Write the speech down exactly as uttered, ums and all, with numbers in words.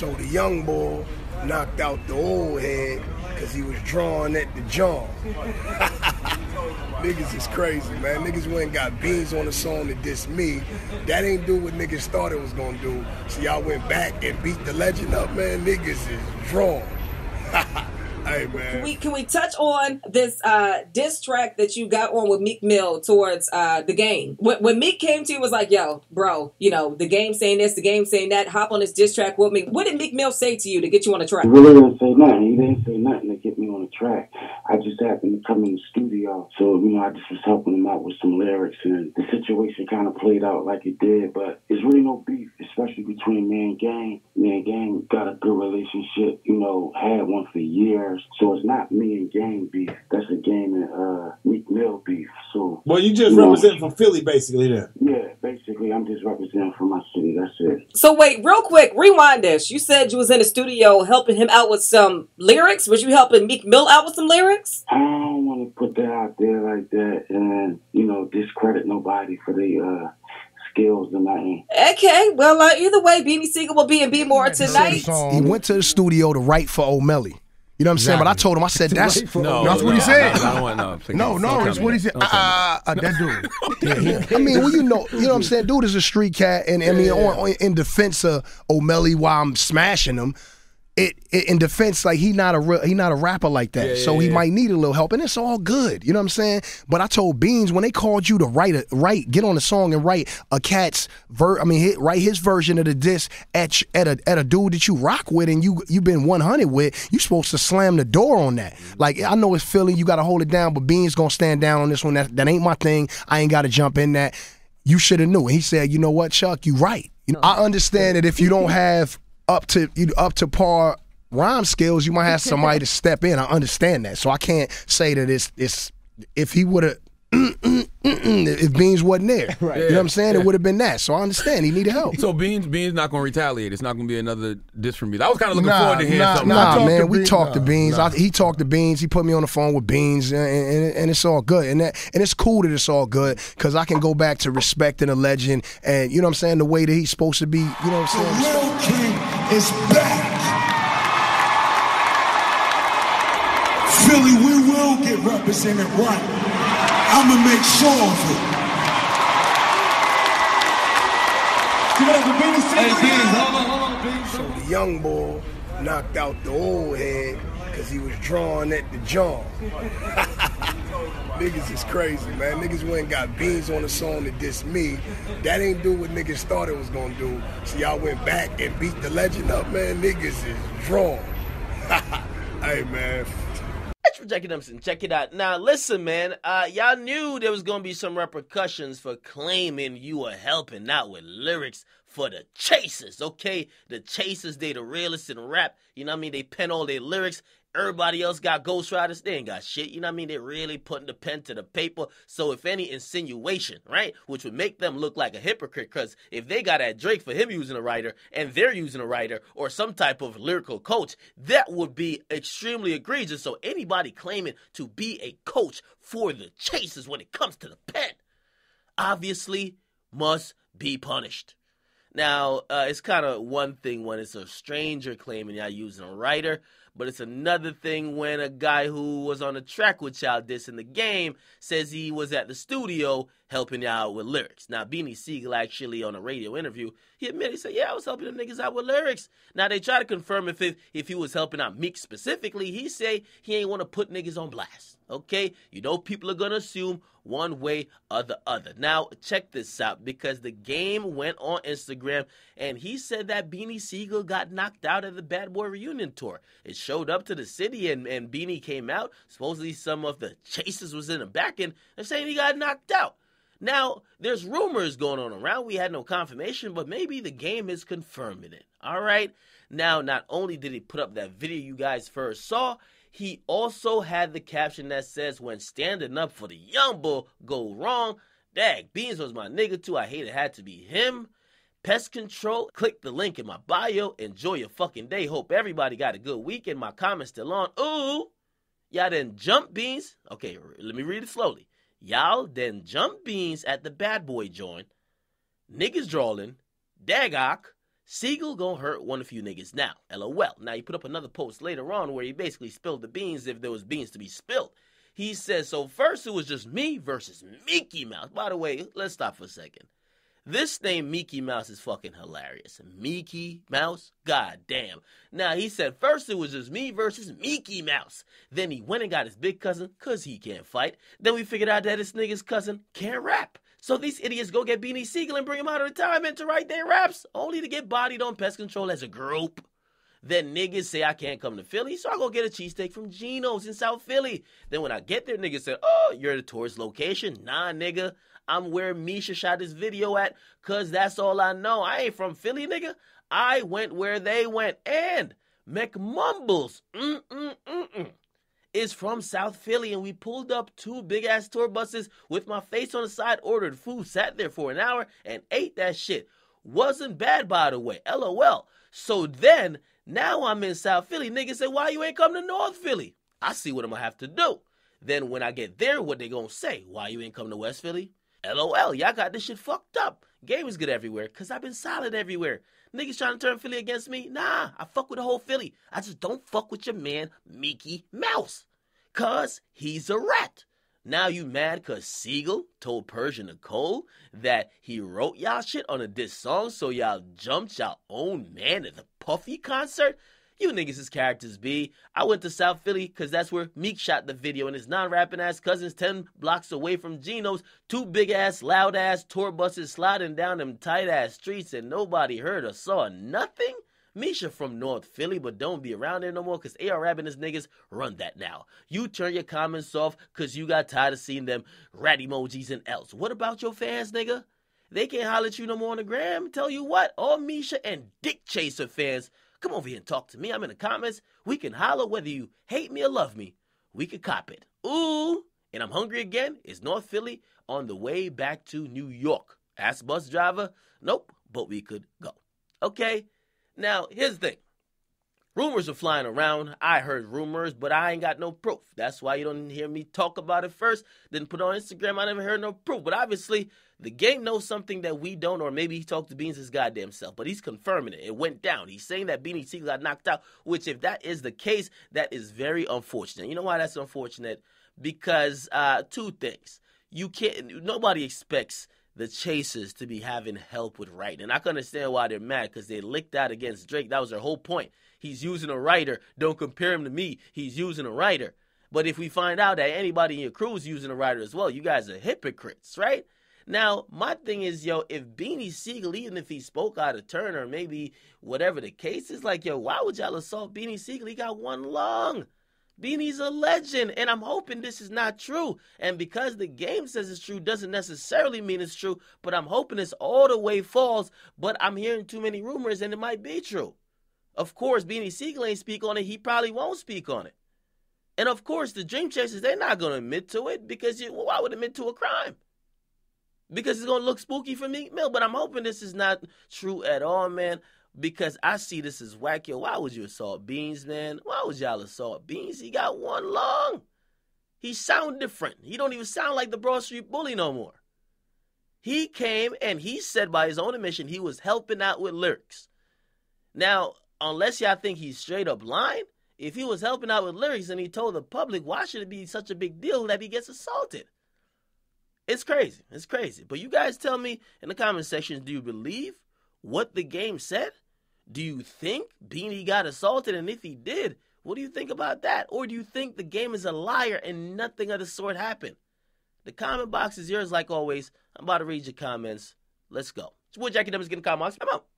So the young boy knocked out the old head because he was drawing at the jaw. Niggas is crazy, man. Niggas went and got beans on the song that dissed me. That ain't do what niggas thought it was gonna do. So y'all went back and beat the legend up, man. Niggas is drawn. Hey, man. Can we, can we touch on this uh, diss track that you got on with Meek Mill towards uh, The Game? When, when Meek came to you, was like, yo, bro, you know, The Game saying this, The Game saying that, hop on this diss track with me. What did Meek Mill say to you to get you on the track? He really didn't say nothing. He didn't say nothing to get me on the track. I just happened to come in the studio, so, you know, I just was helping him out with some lyrics, and the situation kind of played out like it did, but it's really no beef, especially between me and Game. Me and Game got a good relationship, you know, had one for years. So it's not me and Game beef. That's a Game and uh, Meek Mill beef. So, well, you just you represent know. From Philly, basically, then. Yeah, basically, I'm just representing from my city. That's it. So wait, real quick, rewind this. You said you was in the studio helping him out with some lyrics. Was you helping Meek Mill out with some lyrics? I don't want to put that out there like that, and you know, discredit nobody for the. Uh, skills and nothing. Okay, well, uh, either way, Beanie Sigel will be in B More tonight. He went to the studio to write for Omelly. You know what I'm saying? Exactly. But I told him, I said, that's, no, that's no, what he said. No, I don't want no. Please, no, no, that's what he said. Uh, uh, that dude. Yeah, yeah. I mean, well, you know, you know what I'm saying? Dude is a street cat, and I mean, yeah. on, on, in defense of Omelly, while I'm smashing him, it, it in defense, like he not a real, he not a rapper like that, yeah, so yeah, he yeah. might need a little help, and it's all good. You know what I'm saying? But I told Beans when they called you to write a write, get on a song and write a cat's ver, I mean, hit, write his version of the diss at at a at a dude that you rock with and you you been one hundred with. You supposed to slam the door on that. Like I know it's Philly, you got to hold it down, but Beans gonna stand down on this one. That that ain't my thing. I ain't got to jump in that. You should have knew. And he said, you know what, Chuck, you right. You know, I understand that if you don't have up to you up to par rhyme skills, you might have somebody to step in. I understand that, so I can't say that it's it's if he would have mm, mm, mm, mm, if Beans wasn't there, right. You know what I'm saying? Yeah. It would have been that. So I understand he needed help. So Beans Beans not gonna retaliate. It's not gonna be another diss from me. I was kind of looking nah, forward to hearing nah, something. Nah, nah man, we Beans. talked to Beans. Nah. I, he talked to Beans. He put me on the phone with Beans, and, and, and it's all good. And that and it's cool that it's all good because I can go back to respecting a legend, and you know what I'm saying, the way that he's supposed to be. You know what I'm saying? The real king is back. Philly, we will get represented right. I'ma make sure of it. Hey, Beans, hold on, hold on, Beans. So the young boy knocked out the old head because he was drawing at the jaw. Niggas is crazy, man. Niggas went and got Beans on the song that dissed me. That ain't do what niggas thought it was gonna do. So y'all went back and beat the legend up, man. Niggas is drawn. Hey, man. That's from Jackie Dempsey. Check it out. Now, listen, man. Uh, y'all knew there was gonna be some repercussions for claiming you were helping out with lyrics for the Chasers, okay? The Chasers, they the realest in rap. You know what I mean? They pen all their lyrics. Everybody else got ghostwriters. They ain't got shit. You know what I mean? They're really putting the pen to the paper. So if any insinuation, right, which would make them look like a hypocrite, because if they got at Drake for him using a writer and they're using a writer or some type of lyrical coach, that would be extremely egregious. So anybody claiming to be a coach for the Chasers when it comes to the pen obviously must be punished. Now, uh, it's kind of one thing when it's a stranger claiming y'all using a writer, but it's another thing when a guy who was on the track with y'all dissing The Game says he was at the studio helping y'all out with lyrics. Now, Beanie Sigel actually on a radio interview, he admitted, he said, yeah, I was helping them niggas out with lyrics. Now, they try to confirm if it, if he was helping out Meek specifically. He say he ain't want to put niggas on blast, okay? You know people are going to assume one way or the other. Now, check this out, because The Game went on Instagram, and he said that Beanie Sigel got knocked out at the Bad Boy reunion tour. It showed up to the city, and, and Beanie came out. Supposedly some of the Chasers was in the back end. They're saying he got knocked out. Now, there's rumors going on around. We had no confirmation, but maybe The Game is confirming it. All right? Now, not only did he put up that video you guys first saw, he also had the caption that says, when standing up for the young bull go wrong, dag, Beans was my nigga too. I hate it had to be him. Pest control, click the link in my bio. Enjoy your fucking day. Hope everybody got a good weekend. My comments still on. Ooh, y'all didn't jump Beans. Okay, let me read it slowly. Y'all didn't jump Beans at the Bad Boy joint. Niggas drawlin', dagok, Sigel gonna hurt one of you niggas now, LOL. Now, he put up another post later on where he basically spilled the beans if there was beans to be spilled. He says, so first it was just me versus Mickey Mouse. By the way, let's stop for a second. This name Mickey Mouse is fucking hilarious. Mickey Mouse? God damn. Now, he said first it was just me versus Mickey Mouse. Then he went and got his big cousin because he can't fight. Then we figured out that his nigga's cousin can't rap. So these idiots go get Beanie Sigel and bring him out of retirement to write their raps, only to get bodied on pest control as a group. Then niggas say I can't come to Philly, so I go get a cheesesteak from Geno's in South Philly. Then when I get there, niggas say, oh, you're at a tourist location. Nah, nigga, I'm where Misha shot this video at, because that's all I know. I ain't from Philly, nigga. I went where they went. And McMumbles mm-mm-mm-mm, is from South Philly, and we pulled up two big-ass tour buses with my face on the side, ordered food, sat there for an hour, and ate that shit. Wasn't bad, by the way, LOL. So then... now I'm in South Philly. Niggas say, why you ain't come to North Philly? I see what I'm going to have to do. Then when I get there, what they going to say? Why you ain't come to West Philly? LOL, y'all got this shit fucked up. Game is good everywhere because I've been solid everywhere. Niggas trying to turn Philly against me? Nah, I fuck with the whole Philly. I just don't fuck with your man, Mickey Mouse, because he's a rat. Now you mad because Sigel told Persian Nicole that he wrote y'all shit on a diss song, so y'all jumped y'all own man at the Puffy concert? You niggas is characters, B. I went to South Philly because that's where Meek shot the video and his non-rapping ass cousins ten blocks away from Geno's, two big-ass, loud-ass tour buses sliding down them tight-ass streets and nobody heard or saw nothing? Misha from North Philly, but don't be around there no more because A R Rab and his niggas run that now. You turn your comments off because you got tired of seeing them rat emojis and else. What about your fans, nigga? They can't holler at you no more on the gram. Tell you what, all Misha and Dick Chaser fans, come over here and talk to me. I'm in the comments. We can holler whether you hate me or love me. We can cop it. Ooh, and I'm hungry again. It's North Philly on the way back to New York. Ask bus driver, nope, but we could go. Okay. Now, here's the thing. Rumors are flying around. I heard rumors, but I ain't got no proof. That's why you don't hear me talk about it first, then put it on Instagram. I never heard no proof. But obviously, the game knows something that we don't, or maybe he talked to Beans his goddamn self. But he's confirming it. It went down. He's saying that Beanie Sigel got knocked out, which if that is the case, that is very unfortunate. You know why that's unfortunate? Because uh, two things. You can't, nobody expects the Chasers to be having help with writing. And I can understand why they're mad, because they licked out against Drake. That was their whole point. He's using a writer. Don't compare him to me. He's using a writer. But if we find out that anybody in your crew is using a writer as well, you guys are hypocrites, right? Now, my thing is, yo, if Beanie Sigel, even if he spoke out of turn or maybe whatever the case is, like, yo, why would y'all assault Beanie Sigel? He got one lung. Beanie's a legend, and I'm hoping this is not true. And because the game says it's true doesn't necessarily mean it's true, but I'm hoping it's all the way false, but I'm hearing too many rumors, and it might be true. Of course, Beanie Sigel ain't speak on it. He probably won't speak on it. And, of course, the Dream Chasers, they're not going to admit to it because you, well, I would admit to a crime. Because it's going to look spooky for Meek Mill, but I'm hoping this is not true at all, man. Because I see this as wacky. Why would you assault Beans, man? Why would y'all assault Beans? He got one lung. He sound different. He don't even sound like the Broad Street Bully no more. He came and he said by his own admission he was helping out with lyrics. Now, unless y'all think he's straight up lying, if he was helping out with lyrics and he told the public, why should it be such a big deal that he gets assaulted? It's crazy. It's crazy. But you guys tell me in the comment section, do you believe what the game said? Do you think Beanie got assaulted? And if he did, what do you think about that? Or do you think the game is a liar and nothing of the sort happened? The comment box is yours like always. I'm about to read your comments. Let's go. It's your boy Jackie Dempsey getting comments. I'm out.